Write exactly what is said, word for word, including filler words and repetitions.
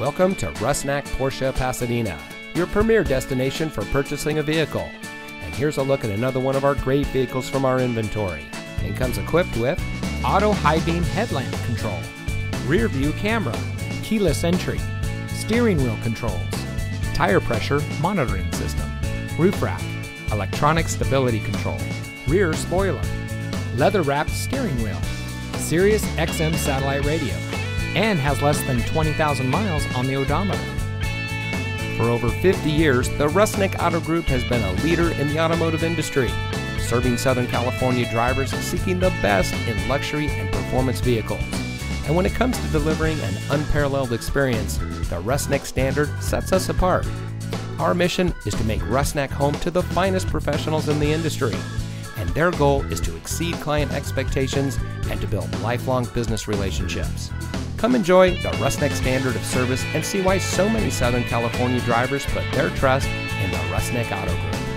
Welcome to Rusnak Porsche Pasadena, your premier destination for purchasing a vehicle. And here's a look at another one of our great vehicles from our inventory. It comes equipped with auto high beam headlamp control, rear view camera, keyless entry, steering wheel controls, tire pressure monitoring system, roof rack, electronic stability control, rear spoiler, leather wrapped steering wheel, Sirius X M satellite radio, and has less than twenty thousand miles on the odometer. For over fifty years, the Rusnak Auto Group has been a leader in the automotive industry, serving Southern California drivers seeking the best in luxury and performance vehicles. And when it comes to delivering an unparalleled experience, the Rusnak standard sets us apart. Our mission is to make Rusnak home to the finest professionals in the industry, and their goal is to exceed client expectations and to build lifelong business relationships. Come enjoy the Rusnak standard of service and see why so many Southern California drivers put their trust in the Rusnak Auto Group.